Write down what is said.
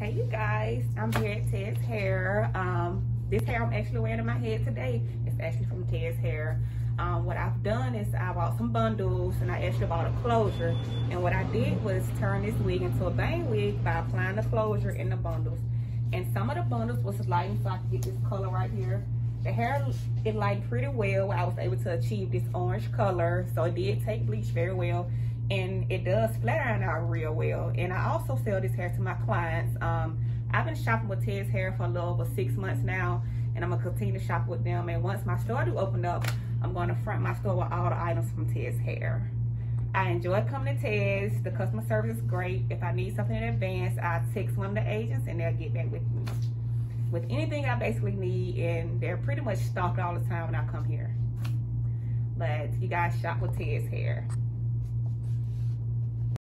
Hey you guys, I'm here at Ted's Hair. This hair I'm actually wearing in my head today is actually from Ted's Hair. What I've done is I bought some bundles and I actually bought a closure. And what I did was turn this wig into a bang wig by applying the closure in the bundles. And some of the bundles was lightened so I could get this color right here. The hair, it lightened pretty well. I was able to achieve this orange color. So it did take bleach very well. And it does flat iron out real well. And I also sell this hair to my clients. I've been shopping with Ted's Hair for a little over 6 months now, and I'm gonna continue to shop with them. And once my store do open up, I'm gonna front my store with all the items from Ted's Hair. I enjoy coming to Ted's. The customer service is great. If I need something in advance, I text one of the agents and they'll get back with me with anything I basically need, and they're pretty much stocked all the time when I come here. But you guys, shop with Ted's Hair.